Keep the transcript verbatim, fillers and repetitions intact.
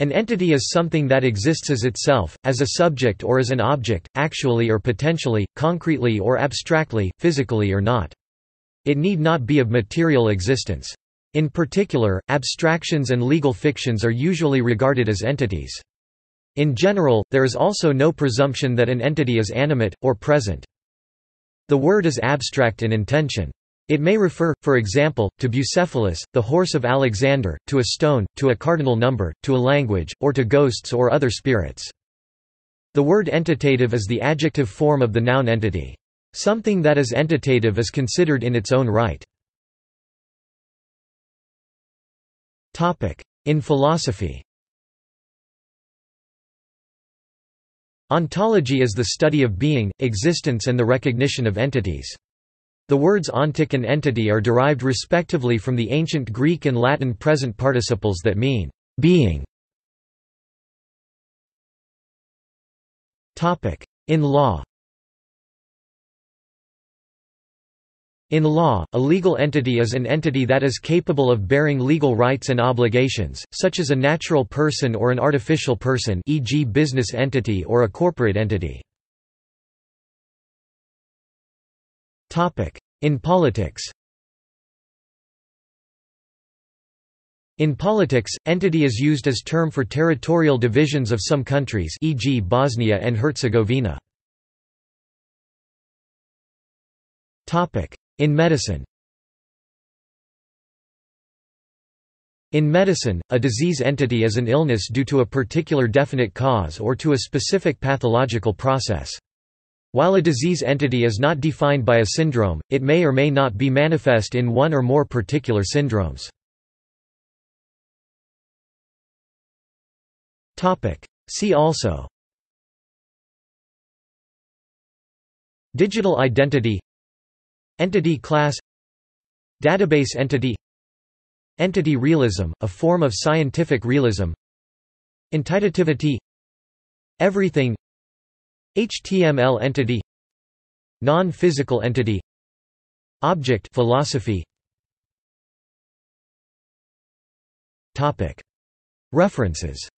An entity is something that exists as itself, as a subject or as an object, actually or potentially, concretely or abstractly, physically or not. It need not be of material existence. In particular, abstractions and legal fictions are usually regarded as entities. In general, there is also no presumption that an entity is animate, or present. The word is abstract in intention. It may refer, for example, to Bucephalus, the horse of Alexander, to a stone, to a cardinal number, to a language, or to ghosts or other spirits. The word entitative is the adjective form of the noun entity. Something that is entitative is considered in its own right. In philosophy, ontology is the study of being, existence and the recognition of entities. The words ontic and entity are derived respectively from the ancient Greek and Latin present participles that mean being. Topic: In law. In law, a legal entity is an entity that is capable of bearing legal rights and obligations, such as a natural person or an artificial person, for example, business entity or a corporate entity. In politics. In politics, entity is used as term for territorial divisions of some countries, for example, Bosnia and Herzegovina. In medicine. In medicine, a disease entity is an illness due to a particular definite cause or to a specific pathological process. While a disease entity is not defined by a syndrome, it may or may not be manifest in one or more particular syndromes. See also: digital identity, entity class, database entity, entity realism, a form of scientific realism, entitativity, everything, H T M L entity, non-physical entity, object philosophy. References.